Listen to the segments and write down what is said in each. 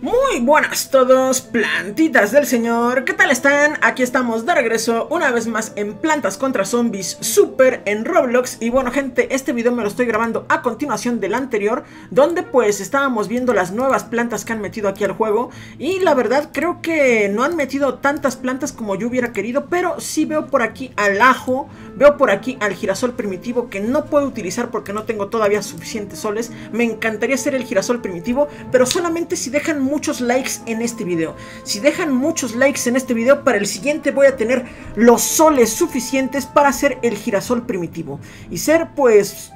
Muy buenas todos, plantitas del señor, ¿qué tal están? Aquí estamos de regreso una vez más en Plantas contra Zombies Super en Roblox. Y bueno gente, este video me lo estoy grabando a continuación del anterior, donde pues estábamos viendo las nuevas plantas que han metido aquí al juego. Y la verdad creo que no han metido tantas plantas como yo hubiera querido, pero sí veo por aquí al ajo, veo por aquí al girasol primitivo, que no puedo utilizar porque no tengo todavía suficientes soles. Me encantaría hacer el girasol primitivo, pero solamente si dejan muchos likes en este video. Si dejan muchos likes en este video, para el siguiente voy a tener los soles suficientes para hacer el girasol primitivo y ser pues...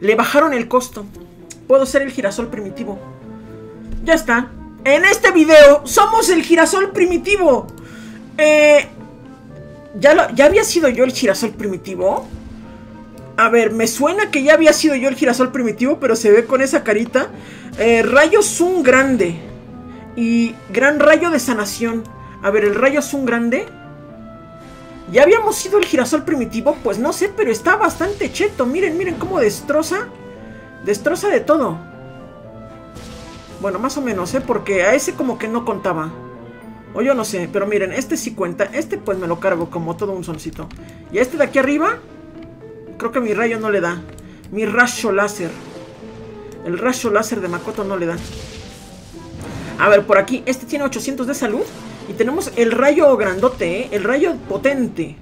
Le bajaron el costo. Puedo hacer el girasol primitivo. Ya está. En este video somos el girasol primitivo. ¿Ya había sido yo el girasol primitivo? A ver, me suena que ya había sido yo el girasol primitivo, pero se ve con esa carita. Rayo Zoom grande. Y gran rayo de sanación. A ver, el rayo Zoom grande. ¿Ya habíamos sido el girasol primitivo? Pues no sé, pero está bastante cheto. Miren, miren cómo destroza. Destroza de todo. Bueno, más o menos, ¿eh? Porque a ese como que no contaba. O yo no sé, pero miren, este sí cuenta. Este pues me lo cargo como todo un soncito. Y este de aquí arriba... Creo que mi rayo no le da. Mi rayo láser. El rayo láser de Makoto no le da. A ver, por aquí. Este tiene 800 de salud. Y tenemos el rayo grandote, ¿eh? El rayo potente.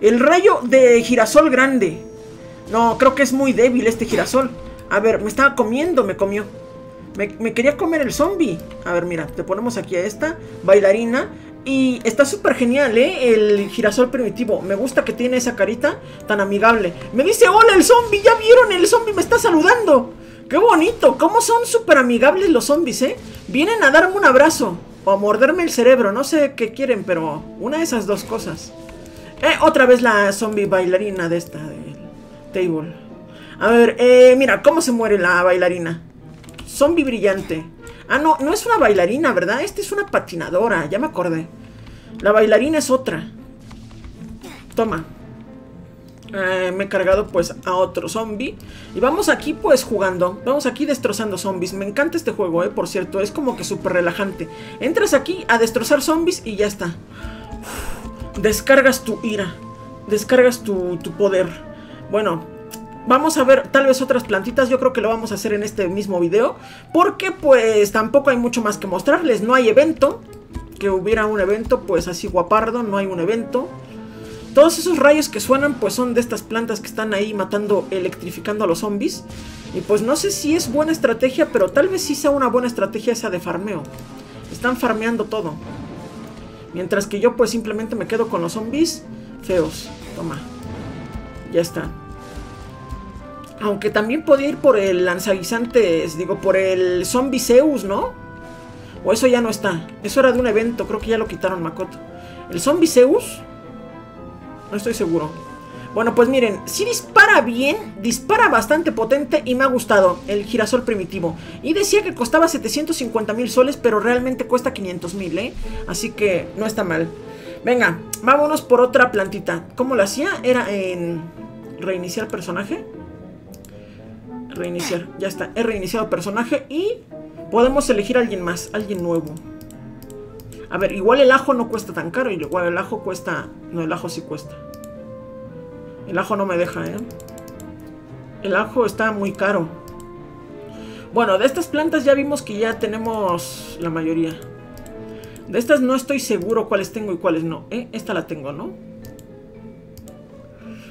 El rayo de girasol grande. No, creo que es muy débil este girasol. A ver, me estaba comiendo, me comió. Me quería comer el zombie. A ver, mira, te ponemos aquí a esta bailarina. Y está súper genial, ¿eh? El girasol primitivo. Me gusta que tiene esa carita tan amigable. Me dice, hola el zombie, ¿ya vieron? El zombie me está saludando. ¡Qué bonito! ¿Cómo son súper amigables los zombies, eh? Vienen a darme un abrazo o a morderme el cerebro. No sé qué quieren, pero una de esas dos cosas. Otra vez la zombie bailarina de esta, del table. A ver, mira, ¿cómo se muere la bailarina? Zombie brillante. Ah, no, no es una bailarina, ¿verdad? Esta es una patinadora, ya me acordé. La bailarina es otra. Toma. Me he cargado pues a otro zombie. Y vamos aquí pues jugando. Vamos aquí destrozando zombies. Me encanta este juego, por cierto. Es como que súper relajante. Entras aquí a destrozar zombies y ya está. Uf, descargas tu ira. Descargas tu poder. Bueno... Vamos a ver tal vez otras plantitas, yo creo que lo vamos a hacer en este mismo video. Porque pues tampoco hay mucho más que mostrarles, no hay evento. Que hubiera un evento pues así guapardo, no hay un evento. Todos esos rayos que suenan pues son de estas plantas que están ahí matando, electrificando a los zombies. Y pues no sé si es buena estrategia, pero tal vez sí sea una buena estrategia esa de farmeo. Están farmeando todo. Mientras que yo pues simplemente me quedo con los zombies feos. Toma. Ya está. Aunque también podía ir por el lanzaguisantes, digo, por el zombie Zeus, ¿no? O eso ya no está. Eso era de un evento, creo que ya lo quitaron, Makoto. ¿El zombie Zeus? No estoy seguro. Bueno, pues miren, sí dispara bien, dispara bastante potente y me ha gustado el girasol primitivo. Y decía que costaba 750.000 soles, pero realmente cuesta 500.000, ¿eh? Así que no está mal. Venga, vámonos por otra plantita. ¿Cómo lo hacía? Era en reiniciar personaje. Reiniciar, ya está, he reiniciado personaje y podemos elegir a alguien más, alguien nuevo. A ver, igual el ajo no cuesta tan caro, igual el ajo cuesta... No, el ajo sí cuesta. El ajo no me deja, ¿eh? El ajo está muy caro. Bueno, de estas plantas ya vimos que ya tenemos la mayoría. De estas no estoy seguro cuáles tengo y cuáles no, ¿eh? Esta la tengo, ¿no?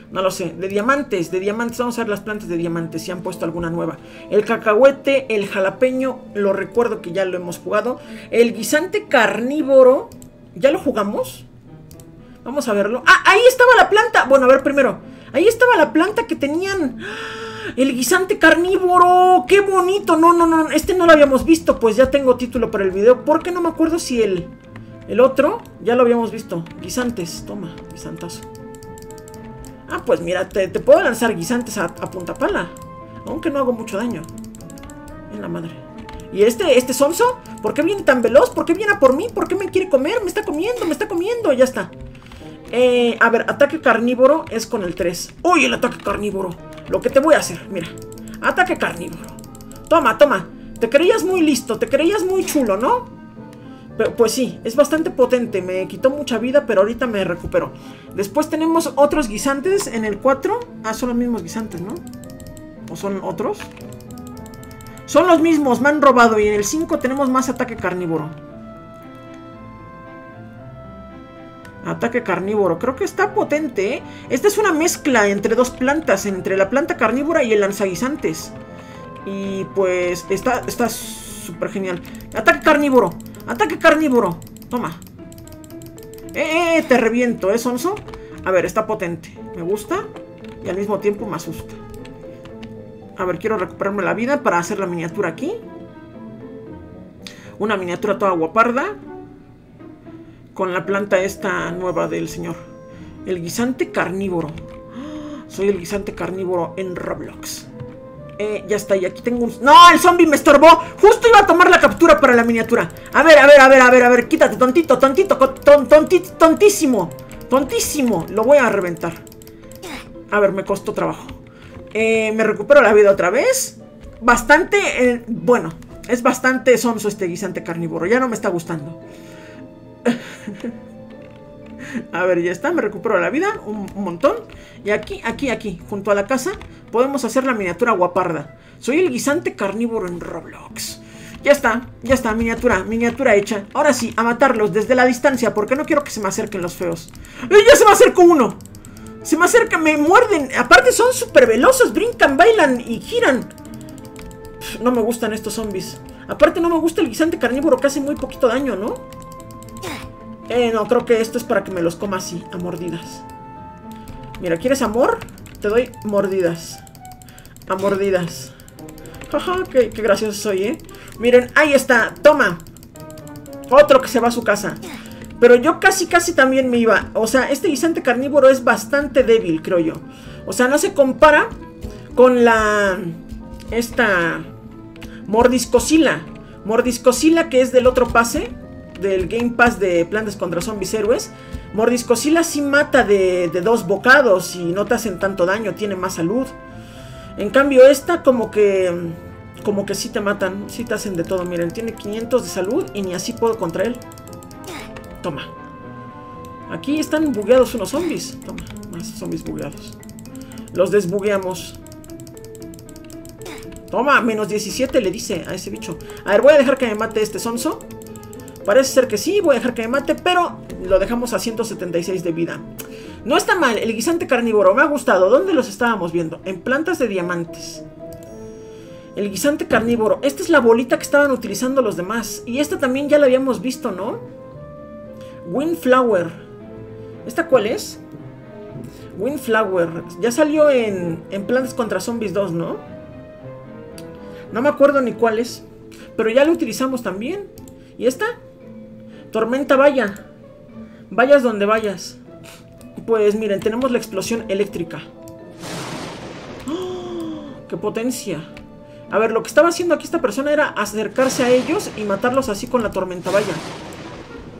No lo sé, de diamantes, vamos a ver las plantas de diamantes, si han puesto alguna nueva. El cacahuete, el jalapeño, lo recuerdo que ya lo hemos jugado. El guisante carnívoro, ¿ya lo jugamos? Vamos a verlo. ¡Ah, ahí estaba la planta! Bueno, a ver primero, ahí estaba la planta que tenían. ¡El guisante carnívoro! ¡Qué bonito! No, no, no, este no lo habíamos visto, pues ya tengo título para el video. Porque no me acuerdo si el otro ya lo habíamos visto. Guisantes, toma, guisantazo. Ah, pues mira, te puedo lanzar guisantes a punta pala. Aunque no hago mucho daño. En la madre. ¿Y este sonso? ¿Por qué viene tan veloz? ¿Por qué viene a por mí? ¿Por qué me quiere comer? Me está comiendo, ya está. A ver, ataque carnívoro es con el 3. ¡Uy, el ataque carnívoro! Lo que te voy a hacer, mira. Ataque carnívoro. Toma, toma. Te creías muy listo, te creías muy chulo, ¿no? Pero, pues sí, es bastante potente. Me quitó mucha vida, pero ahorita me recupero. Después tenemos otros guisantes en el 4. Ah, son los mismos guisantes, ¿no? ¿O son otros? Son los mismos, me han robado. Y en el 5 tenemos más ataque carnívoro. Ataque carnívoro, creo que está potente, ¿eh? Esta es una mezcla entre dos plantas, entre la planta carnívora y el lanzaguisantes. Y pues está súper genial. Ataque carnívoro, ataque carnívoro. Toma. Te reviento, ¿eh, sonso? A ver, está potente, me gusta. Y al mismo tiempo me asusta. A ver, quiero recuperarme la vida para hacer la miniatura aquí. Una miniatura toda guaparda con la planta esta nueva del señor. El guisante carnívoro. ¡Oh! Soy el guisante carnívoro en Roblox. Ya está, y aquí tengo un... ¡No! ¡El zombie me estorbó! Justo iba a tomar la captura para la miniatura. A ver, a ver, a ver, a ver, a ver. Quítate, tontito, tontito, tontísimo. Tontísimo. Lo voy a reventar. A ver, me costó trabajo. Me recupero la vida otra vez. Bastante... bueno, es bastante sonso este guisante carnívoro. Ya no me está gustando. A ver, ya está, me recupero la vida un montón. Y aquí, junto a la casa, podemos hacer la miniatura guaparda. Soy el guisante carnívoro en Roblox. Ya está, miniatura hecha. Ahora sí, a matarlos desde la distancia, porque no quiero que se me acerquen los feos. ¡Ya se me acercó uno! Se me acerca, me muerden. Aparte son súper veloces, brincan, bailan y giran. Pff, no me gustan estos zombies. Aparte no me gusta el guisante carnívoro, que hace muy poquito daño, ¿no? No, creo que esto es para que me los coma así, a mordidas. Mira, ¿quieres amor? Te doy mordidas. A mordidas. Jaja, qué gracioso soy, ¿eh? Miren, ahí está, toma. Otro que se va a su casa. Pero yo casi también me iba. O sea, este guisante carnívoro es bastante débil, creo yo. O sea, no se compara con la... esta... Mordiscocila. Mordiscocila, que es del otro pase... del Game Pass de Plantas contra Zombies Héroes. Mordiscocila sí mata de dos bocados y no te hacen tanto daño, tiene más salud. En cambio esta como que sí te matan, sí te hacen de todo. Miren, tiene 500 de salud y ni así puedo contra él. Toma. Aquí están bugueados unos zombies. Toma, más zombies bugueados. Los desbugueamos. Toma, menos 17 le dice a ese bicho. A ver, voy a dejar que me mate este sonso. Parece ser que sí, voy a dejar que me mate, pero lo dejamos a 176 de vida. No está mal, el guisante carnívoro me ha gustado. ¿Dónde los estábamos viendo? En plantas de diamantes. El guisante carnívoro. Esta es la bolita que estaban utilizando los demás. Y esta también ya la habíamos visto, ¿no? Windflower. ¿Esta cuál es? Windflower. Ya salió en Plantas contra Zombies 2, ¿no? No me acuerdo ni cuál es. Pero ya la utilizamos también. ¿Y esta? Tormenta vaya. Vayas donde vayas. Pues miren, tenemos la explosión eléctrica. ¡Oh! ¡Qué potencia! A ver, lo que estaba haciendo aquí esta persona era acercarse a ellos y matarlos así con la tormenta vaya.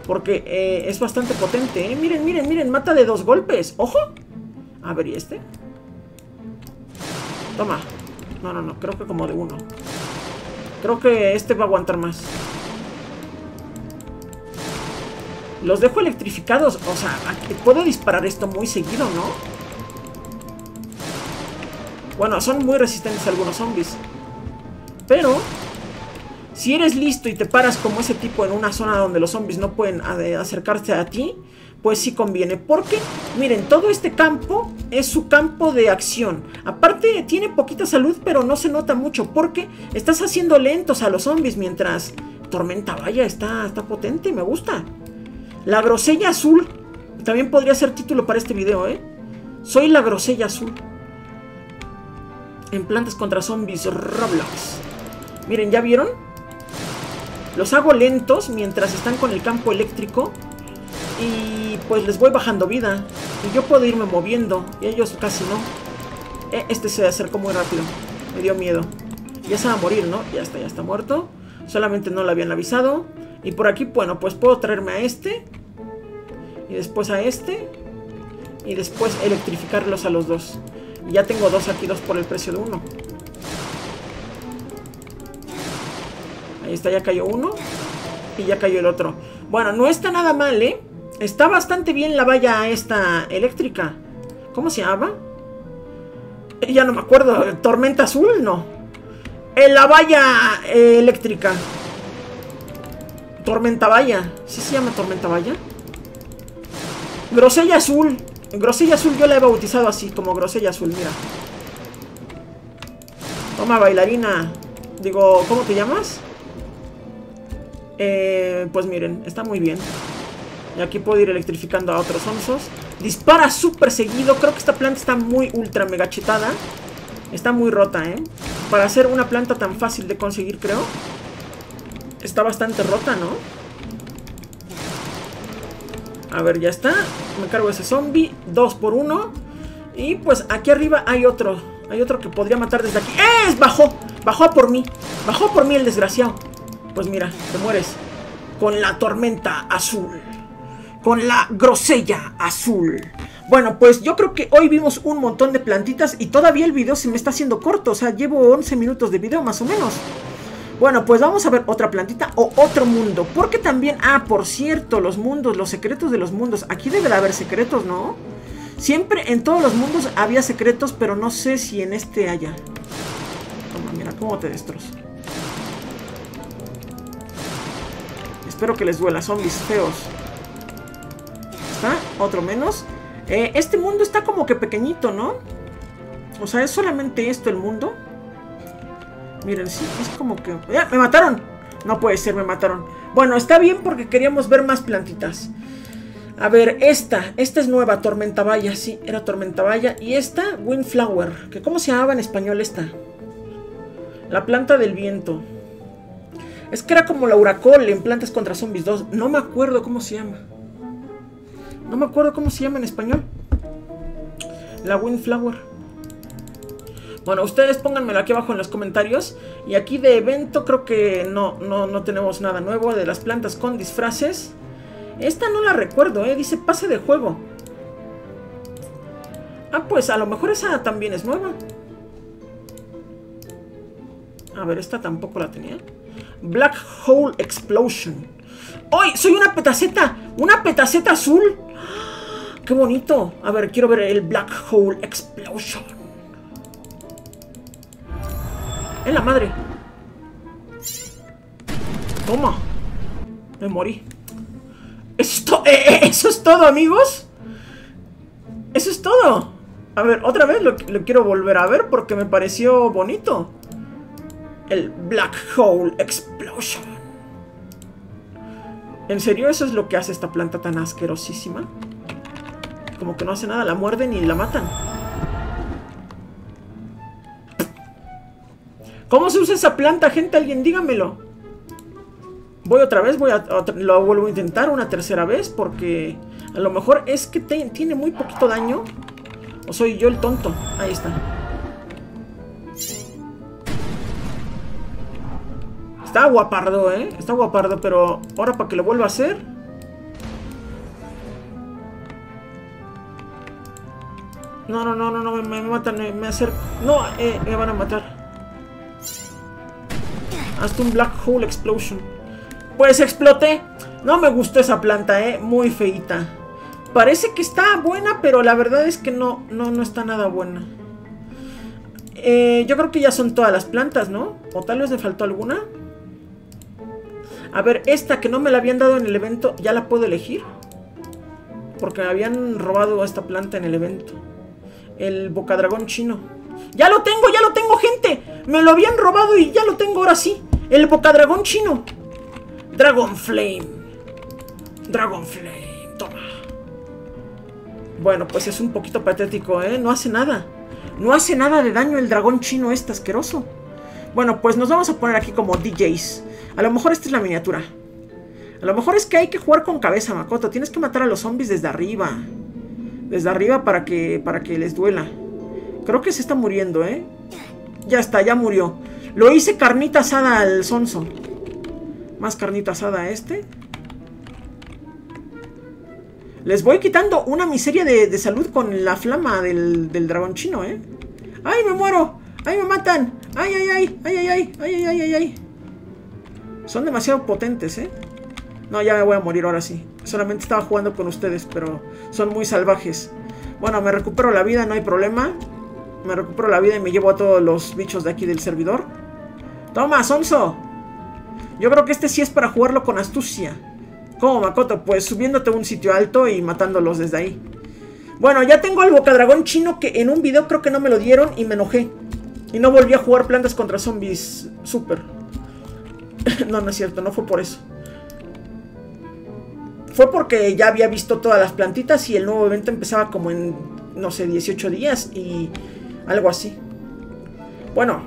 Porque es bastante potente, ¿eh? Miren, miren, miren, mata de dos golpes. ¡Ojo! A ver, ¿y este? Toma. No, no, no, creo que como de uno. Creo que este va a aguantar más. Los dejo electrificados. O sea, puedo disparar esto muy seguido, ¿no? Bueno, son muy resistentes algunos zombies. Pero si eres listo y te paras como ese tipo en una zona donde los zombies no pueden acercarse a ti, pues sí conviene. Porque, miren, todo este campo es su campo de acción. Aparte, tiene poquita salud, pero no se nota mucho. Porque estás haciendo lentos a los zombies mientras... Tormenta vaya, está potente, me gusta. La grosella azul. También podría ser título para este video, ¿eh? Soy la grosella azul. En Plantas contra Zombies Roblox. Miren, ¿ya vieron? Los hago lentos mientras están con el campo eléctrico. Y pues les voy bajando vida. Y yo puedo irme moviendo. Y ellos casi no. Este se acercó muy rápido. Me dio miedo. Ya se va a morir, ¿no? Ya está muerto. Solamente no lo habían avisado. Y por aquí, bueno, pues puedo traerme a este. Y después a este. y después electrificarlos a los dos. Ya tengo dos aquí, dos por el precio de uno. Ahí está, ya cayó uno y ya cayó el otro. Bueno, no está nada mal, ¿eh? Está bastante bien la valla esta eléctrica. ¿Cómo se llama? Ya no me acuerdo. Tormenta azul, no. La valla eléctrica. Tormenta valla. ¿Sí se llama tormenta valla? Grosella azul. Grosella azul yo la he bautizado así, como grosella azul, mira. Toma, bailarina. Digo, ¿cómo te llamas? Pues miren, está muy bien. Y aquí puedo ir electrificando a otros onzos. Dispara súper seguido. Creo que esta planta está muy ultra mega chetada. Está muy rota, ¿eh? Para hacer una planta tan fácil de conseguir, creo. Está bastante rota, ¿no? A ver, ya está. Me cargo ese zombie. 2 por 1. Y pues aquí arriba hay otro. Hay otro que podría matar desde aquí. ¡Es! Bajó. Bajó por mí. Bajó por mí el desgraciado. Pues mira, te mueres. Con la tormenta azul. Con la grosella azul. Bueno, pues yo creo que hoy vimos un montón de plantitas. Y todavía el video se me está haciendo corto. O sea, llevo 11 minutos de video más o menos. Bueno, pues vamos a ver otra plantita o otro mundo. Porque también, por cierto, los mundos, los secretos de los mundos. Aquí debe de haber secretos, ¿no? Siempre en todos los mundos había secretos, pero no sé si en este haya. Toma, mira, cómo te destrozo. Espero que les duela, zombies feos. ¿Está? Otro menos. Este mundo está como que pequeñito, ¿no? O sea, es solamente esto el mundo. Miren, sí, es como que... ¡Ya! ¡Me mataron! No puede ser, me mataron. Bueno, está bien porque queríamos ver más plantitas. A ver, esta es nueva, tormentavalla, sí, era tormentavalla. Y esta, Windflower, que ¿cómo se llamaba en español esta? La planta del viento. Es que era como la Uracol en Plantas contra Zombies 2. No me acuerdo cómo se llama. No me acuerdo cómo se llama en español. La Windflower. Bueno, ustedes pónganmelo aquí abajo en los comentarios. Y aquí de evento creo que no tenemos nada nuevo. De las plantas con disfraces. Esta no la recuerdo, dice pase de juego. Pues a lo mejor esa también es nueva. A ver, esta tampoco la tenía. Black Hole Explosion. ¡Ay! ¡Soy una petaceta! ¡Una petaceta azul! ¡Qué bonito! A ver, quiero ver el Black Hole Explosion. ¡En la madre! ¡Toma! Me morí. Eso es todo, amigos. Eso es todo. A ver, otra vez lo quiero volver a ver porque me pareció bonito. El Black Hole Explosion. ¿En serio eso es lo que hace esta planta tan asquerosísima? Como que no hace nada, la muerden y la matan. ¿Cómo se usa esa planta, gente? Alguien dígamelo. Voy otra vez, lo vuelvo a intentar una tercera vez porque a lo mejor es que tiene muy poquito daño. O soy yo el tonto. Ahí está. Está guapardo, ¿eh? Está guapardo, pero ahora para que lo vuelva a hacer. No, me matan, me acerco. No, me van a matar. Hasta un Black Hole Explosion. Pues exploté. No me gustó esa planta, muy feita. Parece que está buena, pero la verdad es que no está nada buena. Yo creo que ya son todas las plantas, ¿no? O tal vez le faltó alguna. A ver, esta que no me la habían dado en el evento, ¿ya la puedo elegir? Porque me habían robado esta planta en el evento. El Bocadragón Chino. Ya lo tengo, gente! Me lo habían robado y ya lo tengo ahora sí. El Bocadragón Chino. Dragonflame. Dragonflame. Toma. Bueno, pues es un poquito patético, ¿eh? No hace nada. No hace nada de daño el dragón chino este asqueroso. Bueno, pues nos vamos a poner aquí como DJs. A lo mejor esta es la miniatura. A lo mejor es que hay que jugar con cabeza, Makoto. Tienes que matar a los zombies desde arriba. Desde arriba para que les duela. Creo que se está muriendo, ¿eh? Ya está, ya murió. Lo hice carnita asada al sonso. Más carnita asada a este. Les voy quitando una miseria de salud con la flama del dragón chino, ¿eh? ¡Ay, me muero! ¡Ay, me matan! ¡Ay, ay, ay! ¡Ay, ay, ay! ¡Ay, ay, ay, ay! Son demasiado potentes, ¿eh? No, ya me voy a morir ahora sí. Solamente estaba jugando con ustedes, pero son muy salvajes. Bueno, me recupero la vida, no hay problema. Me recupero la vida y me llevo a todos los bichos de aquí del servidor. ¡Toma, sonso! Yo creo que este sí es para jugarlo con astucia. ¿Cómo, Makoto? Pues subiéndote a un sitio alto y matándolos desde ahí. Bueno, ya tengo al bocadragón chino que en un video creo que no me lo dieron y me enojé. Y no volví a jugar Plantas contra Zombies Super. No, no es cierto, no fue por eso. Fue porque ya había visto todas las plantitas y el nuevo evento empezaba como en, no sé, 18 días y algo así. Bueno,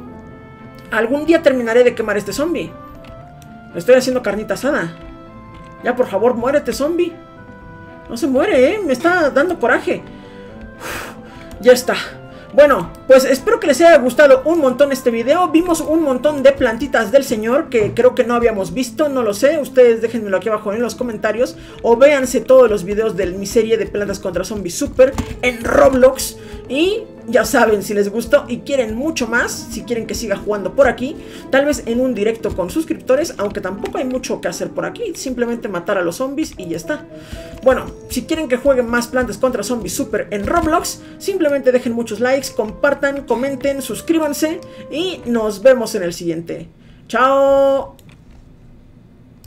algún día terminaré de quemar este zombie. Le estoy haciendo carnita asada. Ya, por favor, muérete, zombie. No se muere, ¿eh? Me está dando coraje. Uf, ya está. Bueno, pues espero que les haya gustado un montón este video. Vimos un montón de plantitas del señor que creo que no habíamos visto, no lo sé. Ustedes déjenmelo aquí abajo en los comentarios. O véanse todos los videos de mi serie de Plantas contra Zombies Super en Roblox. Y ya saben, si les gustó y quieren mucho más, si quieren que siga jugando por aquí, tal vez en un directo con suscriptores, aunque tampoco hay mucho que hacer por aquí, simplemente matar a los zombies y ya está. Bueno, si quieren que jueguen más Plantas contra Zombies Super en Roblox, simplemente dejen muchos likes, compartan, comenten, suscríbanse y nos vemos en el siguiente. ¡Chao!